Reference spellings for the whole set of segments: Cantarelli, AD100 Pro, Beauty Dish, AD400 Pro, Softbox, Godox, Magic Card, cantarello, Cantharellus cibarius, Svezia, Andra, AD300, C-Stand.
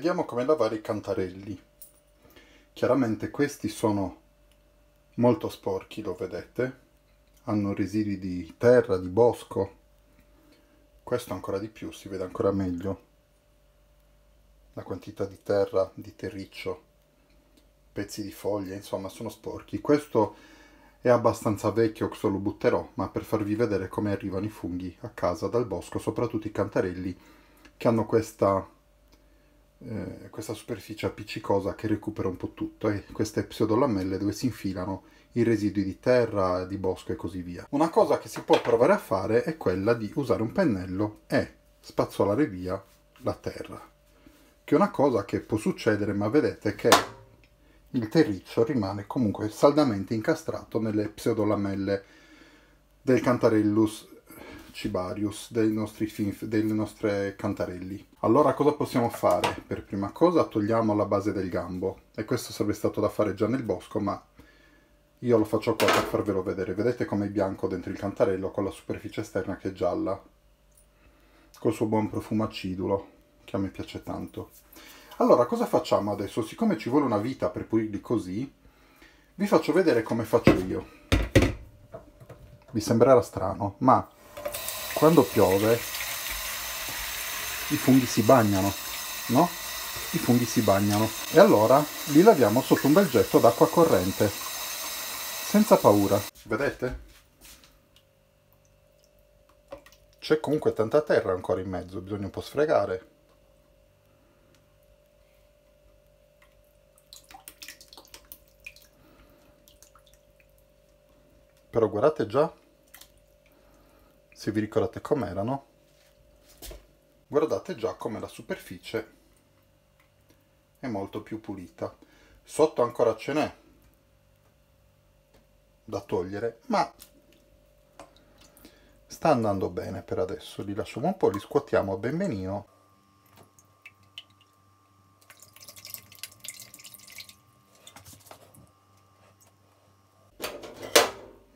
vediamo come lavare i cantarelli. Chiaramente questi sono molto sporchi, lo vedete, hanno residui di terra, di bosco. Questo ancora di più, si vede ancora meglio la quantità di terra, di terriccio, pezzi di foglie, insomma sono sporchi. Questo è abbastanza vecchio, se lo butterò, ma per farvi vedere come arrivano i funghi a casa dal bosco, soprattutto i cantarelli che hanno questa superficie appiccicosa che recupera un po' tutto, e queste pseudolamelle dove si infilano i residui di terra, di bosco e così via. Una cosa che si può provare a fare è quella di usare un pennello e spazzolare via la terra, che è una cosa che può succedere, ma vedete che il terriccio rimane comunque saldamente incastrato nelle pseudolamelle del Cantharellus cibarius, dei nostri cantarelli. Allora cosa possiamo fare? Per prima cosa togliamo la base del gambo, e questo sarebbe stato da fare già nel bosco, ma io lo faccio qua per farvelo vedere. Vedete com'è bianco dentro il cantarello con la superficie esterna che è gialla, col suo buon profumo acidulo che a me piace tanto. Allora, cosa facciamo adesso? Siccome ci vuole una vita per pulirli così, vi faccio vedere come faccio io. Vi sembrerà strano, ma quando piove i funghi si bagnano, no? I funghi si bagnano. E allora li laviamo sotto un bel getto d'acqua corrente, senza paura. Vedete? C'è comunque tanta terra ancora in mezzo, bisogna un po' sfregare. Però guardate già, se vi ricordate com'erano, guardate già come la superficie è molto più pulita. Sotto ancora ce n'è da togliere, ma sta andando bene per adesso. Li lasciamo un po', li scuotiamo ben benino.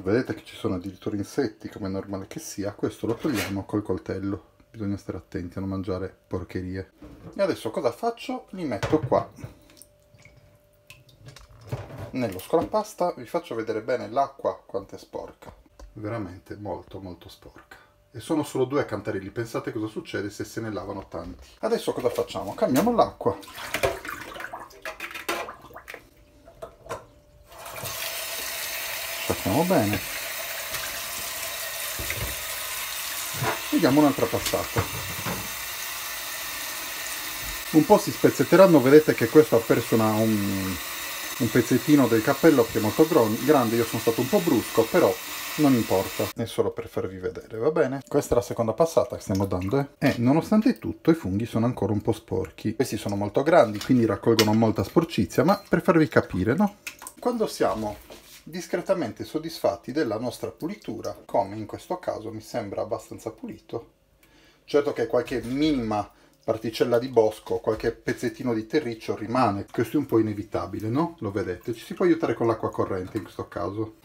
Vedete che ci sono addirittura insetti, come è normale che sia. Questo lo togliamo col coltello, bisogna stare attenti a non mangiare porcherie. E adesso cosa faccio? Li metto qua nello scolapasta. Vi faccio vedere bene l'acqua quanto è sporca, veramente molto sporca, e sono solo 2 cantarelli. Pensate cosa succede se se ne lavano tanti. Adesso cosa facciamo? Cambiamo l'acqua. Facciamo bene, vediamo un'altra passata. Un po' si spezzetteranno, vedete che questo ha perso un pezzettino del cappello che è molto grande. Io sono stato un po' brusco, però non importa, è solo per farvi vedere, va bene? Questa è la seconda passata che stiamo dando, e nonostante tutto i funghi sono ancora un po' sporchi. Questi sono molto grandi, quindi raccolgono molta sporcizia, ma per farvi capire, no? Quando siamo discretamente soddisfatti della nostra pulitura, come in questo caso mi sembra abbastanza pulito. Certo che qualche minima particella di bosco, qualche pezzettino di terriccio rimane, questo è un po' inevitabile, no? Lo vedete, ci si può aiutare con l'acqua corrente in questo caso.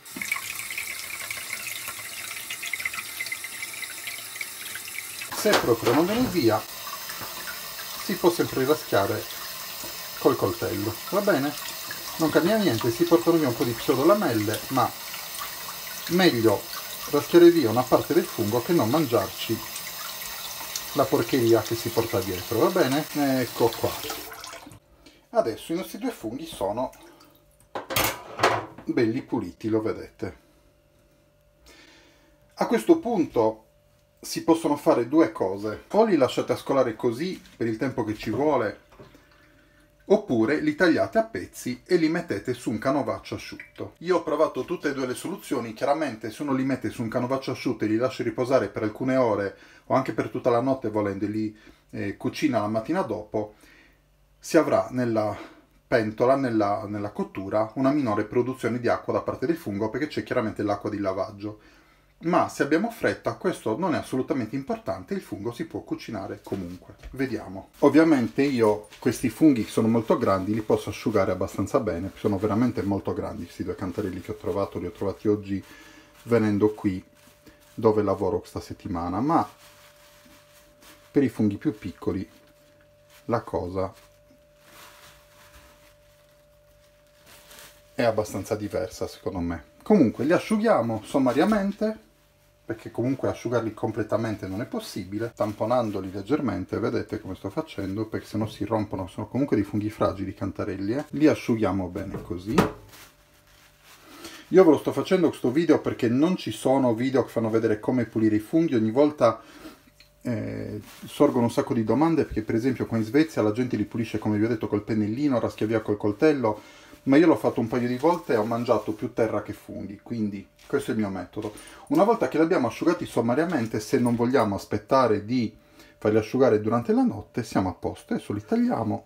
Se proprio non viene via, si può sempre raschiare col coltello, va bene? Non cambia niente, si portano via un po' di pseudolamelle, ma meglio raschiare via una parte del fungo che non mangiarci la porcheria che si porta dietro, va bene? Ecco qua. Adesso i nostri 2 funghi sono belli puliti, lo vedete. A questo punto si possono fare 2 cose: o li lasciate ascolare così per il tempo che ci vuole, oppure li tagliate a pezzi e li mettete su un canovaccio asciutto. Io ho provato tutte e 2 le soluzioni. Chiaramente se uno li mette su un canovaccio asciutto e li lascia riposare per alcune ore, o anche per tutta la notte volendo, li cucina la mattina dopo, si avrà nella pentola, nella cottura, una minore produzione di acqua da parte del fungo, perché c'è chiaramente l'acqua di lavaggio. Ma se abbiamo fretta, questo non è assolutamente importante, il fungo si può cucinare comunque. Vediamo. Ovviamente io questi funghi che sono molto grandi li posso asciugare abbastanza bene, sono veramente molto grandi questi 2 cantarelli che ho trovato, li ho trovati oggi venendo qui dove lavoro questa settimana, ma per i funghi più piccoli la cosa è abbastanza diversa secondo me. Comunque li asciughiamo sommariamente, perché comunque asciugarli completamente non è possibile, tamponandoli leggermente, vedete come sto facendo, perché se no si rompono, sono comunque dei funghi fragili, cantarelli, Li asciughiamo bene così. Io ve lo sto facendo questo video perché non ci sono video che fanno vedere come pulire i funghi, ogni volta sorgono un sacco di domande, perché per esempio qua in Svezia la gente li pulisce, come vi ho detto, col pennellino, raschia via col coltello, ma io l'ho fatto un paio di volte e ho mangiato più terra che funghi, quindi questo è il mio metodo. Una volta che li abbiamo asciugati sommariamente, se non vogliamo aspettare di farli asciugare durante la notte, siamo a posto. Adesso li tagliamo.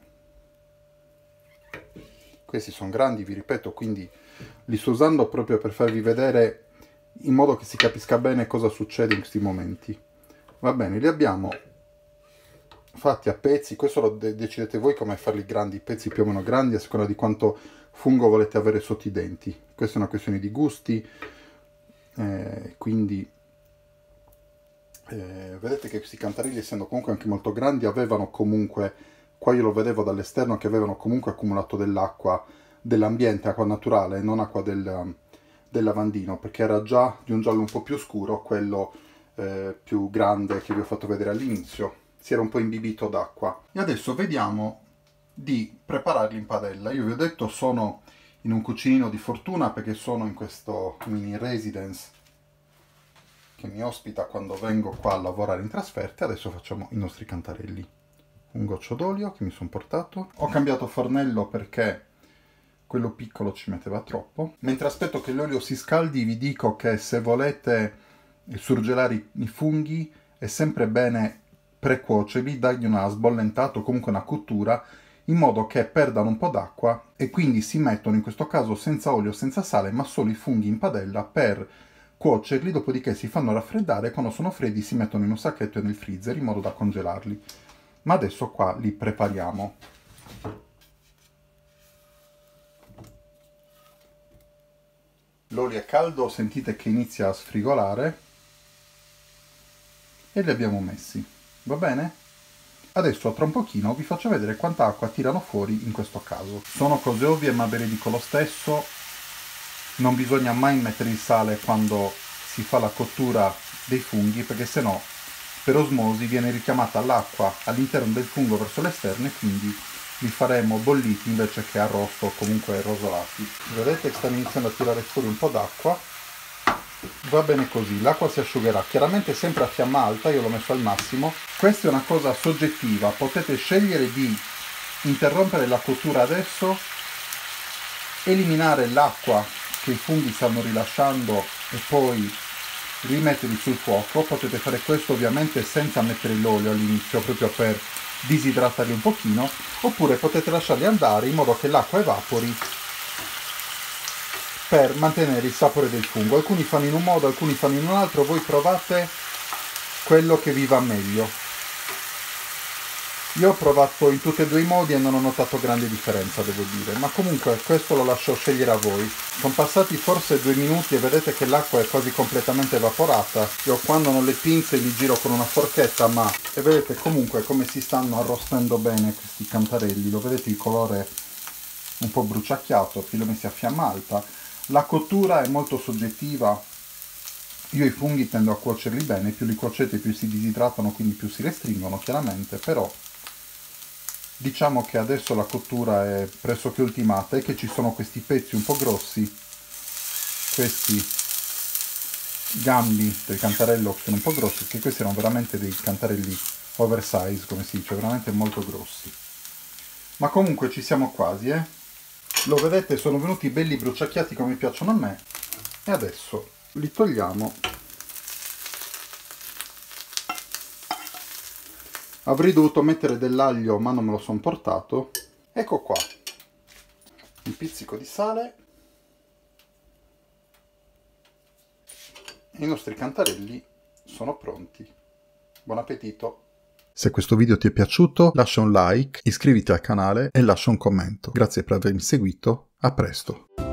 Questi sono grandi, vi ripeto, quindi li sto usando proprio per farvi vedere in modo che si capisca bene cosa succede in questi momenti. Va bene, li abbiamo fatti a pezzi, questo lo decidete voi come farli grandi, pezzi più o meno grandi a seconda di quanto fungo volete avere sotto i denti. Questa è una questione di gusti, quindi vedete che questi cantarelli, essendo comunque anche molto grandi, avevano comunque... Qua io lo vedevo dall'esterno che avevano comunque accumulato dell'acqua dell'ambiente, acqua naturale, non acqua del lavandino, perché era già di un giallo un po' più scuro, quello più grande che vi ho fatto vedere all'inizio. Si era un po' imbibito d'acqua. E adesso vediamo di prepararli in padella. Io vi ho detto, sono in un cucinino di fortuna perché sono in questo mini residence che mi ospita quando vengo qua a lavorare in trasferta. Adesso facciamo i nostri cantarelli. Un goccio d'olio che mi sono portato, ho cambiato fornello perché quello piccolo ci metteva troppo. Mentre aspetto che l'olio si scaldi vi dico che se volete surgelare i funghi è sempre bene precuocerli, dargli una sbollentata o comunque una cottura in modo che perdano un po' d'acqua e quindi si mettono in questo caso senza olio, senza sale, ma solo i funghi in padella per cuocerli, dopodiché si fanno raffreddare e quando sono freddi si mettono in un sacchetto e nel freezer in modo da congelarli. Ma adesso qua li prepariamo. L'olio è caldo, sentite che inizia a sfrigolare e li abbiamo messi, va bene? Adesso tra un pochino vi faccio vedere quanta acqua tirano fuori in questo caso. Sono cose ovvie ma ve le dico lo stesso, non bisogna mai mettere il sale quando si fa la cottura dei funghi perché sennò per osmosi viene richiamata l'acqua all'interno del fungo verso l'esterno e quindi li faremo bolliti invece che arrosto o comunque rosolati. Vedete che stanno iniziando a tirare fuori un po' d'acqua. Va bene così, l'acqua si asciugherà, chiaramente sempre a fiamma alta, io l'ho messo al massimo. Questa è una cosa soggettiva, potete scegliere di interrompere la cottura adesso, eliminare l'acqua che i funghi stanno rilasciando e poi rimetterli sul fuoco. Potete fare questo ovviamente senza mettere l'olio all'inizio proprio per disidratarli un pochino, oppure potete lasciarli andare in modo che l'acqua evapori per mantenere il sapore del fungo. Alcuni fanno in un modo, alcuni fanno in un altro, voi provate quello che vi va meglio. Io ho provato in tutti e due i modi e non ho notato grande differenza, devo dire, ma comunque questo lo lascio scegliere a voi. Sono passati forse 2 minuti e vedete che l'acqua è quasi completamente evaporata. Io quando non le pinze li giro con una forchetta, ma e vedete comunque come si stanno arrostendo bene questi cantarelli, lo vedete il colore un po' bruciacchiato, perché l'ho messi a fiamma alta. La cottura è molto soggettiva, io i funghi tendo a cuocerli bene, più li cuocete più si disidratano, quindi più si restringono chiaramente, però diciamo che adesso la cottura è pressoché ultimata e che ci sono questi pezzi un po' grossi, questi gambi del cantarello sono un po' grossi, perché questi erano veramente dei cantarelli oversize, come si dice, veramente molto grossi. Ma comunque ci siamo quasi, eh? Lo vedete, sono venuti belli bruciacchiati come piacciono a me. E adesso li togliamo. Avrei dovuto mettere dell'aglio ma non me lo sono portato. Ecco qua, un pizzico di sale e i nostri cantarelli sono pronti. Buon appetito! Se questo video ti è piaciuto lascia un like, iscriviti al canale e lascia un commento. Grazie per avermi seguito, a presto!